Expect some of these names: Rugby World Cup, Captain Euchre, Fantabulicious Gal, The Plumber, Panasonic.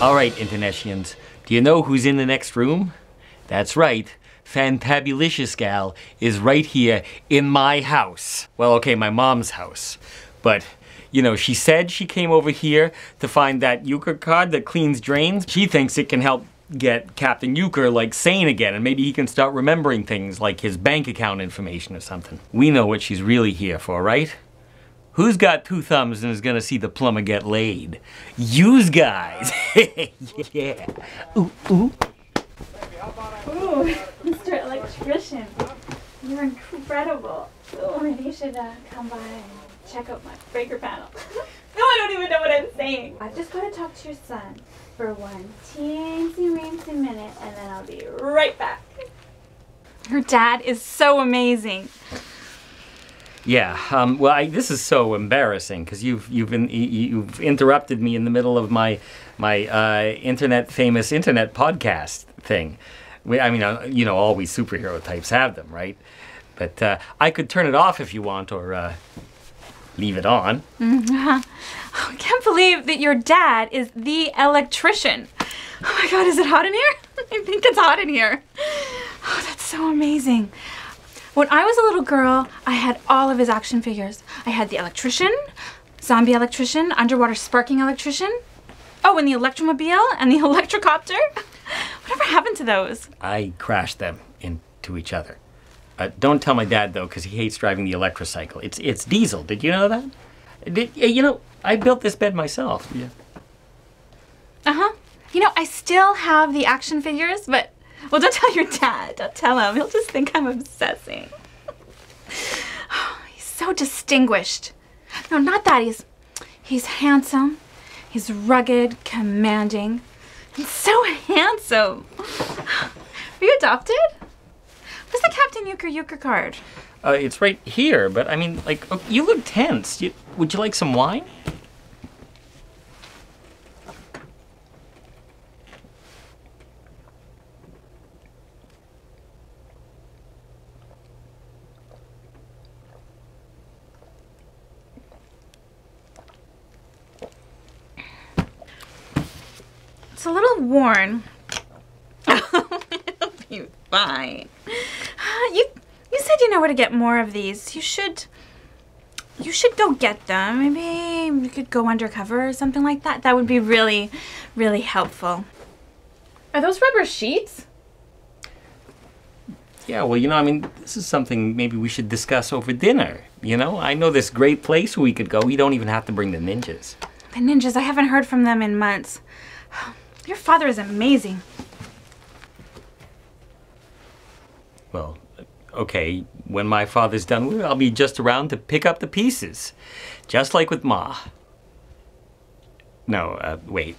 All right, Internetians, do you know who's in the next room? That's right, Fantabulicious Gal is right here in my house. Well, okay, my mom's house, but you know, she said she came over here to find that Euchre card that cleans drains. She thinks it can help get Captain Euchre like sane again, and maybe he can start remembering things like his bank account information or something. We know what she's really here for, right? Who's got two thumbs and is gonna see the plumber get laid? Yous guys! Yeah! Ooh, ooh! Ooh, Mr. Electrician, you're incredible. Oh, maybe you should come by and check out my breaker panel. No, I don't even know what I'm saying. I've just got to talk to your son for one teensy-weensy minute, and then I'll be right back. Your dad is so amazing. Yeah, well, this is so embarrassing because you've interrupted me in the middle of my famous internet podcast thing. You know, all we superhero types have them, right? But I could turn it off if you want, or leave it on. Mm-hmm. Oh, I can't believe that your dad is the electrician. Oh my God, is it hot in here? I think it's hot in here. Oh, that's so amazing. When I was a little girl, I had all of his action figures. I had the electrician, zombie electrician, underwater sparking electrician. Oh, and the electromobile and the electrocopter. Whatever happened to those? I crashed them into each other. Don't tell my dad though, because he hates driving the electrocycle. It's diesel. Did you know that? You know, I built this bed myself. Yeah. Uh-huh. You know, I still have the action figures, but well, don't tell your dad. Don't tell him. He'll just think I'm obsessing. Oh, he's so distinguished. No, not that. He's handsome. He's rugged, commanding. He's so handsome. Were you adopted? What's the Captain Euchre card? It's right here, but I mean, like, oh, you look tense. Would you like some wine? It's a little worn. It'll be fine. You said you know where to get more of these. You should go get them. Maybe you could go undercover or something like that. That would be really, really helpful. Are those rubber sheets? Yeah, well, you know, I mean, this is something maybe we should discuss over dinner. You know, I know this great place where we could go. We don't even have to bring the ninjas. The ninjas, I haven't heard from them in months. Your father is amazing. Well, okay, when my father's done with it, I'll be just around to pick up the pieces. Just like with Ma. No, wait,